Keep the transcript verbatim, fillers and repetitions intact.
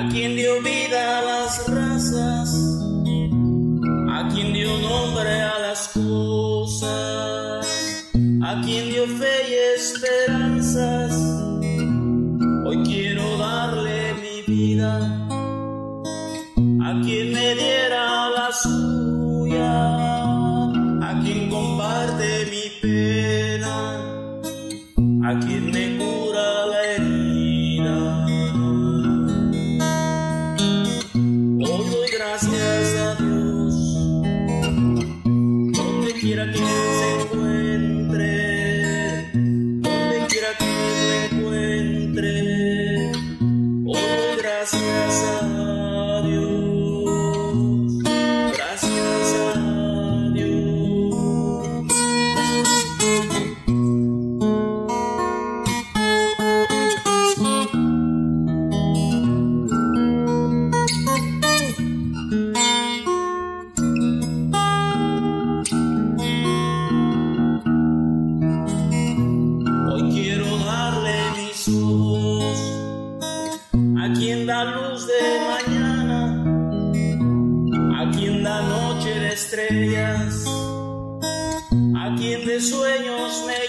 A quien dio vida a las razas, a quien dio nombre a las cosas, a quien dio fe y esperanzas, hoy quiero darle mi vida, a quien me diera la suya, a quien comparte mi pena, a quien me cura la herida. Gracias a Dios, donde quiera que se encuentre, donde quiera que me encuentre, oh, gracias a Dios, gracias a Dios. A quien da luz de mañana, a quien da noche de estrellas, a quien de sueños me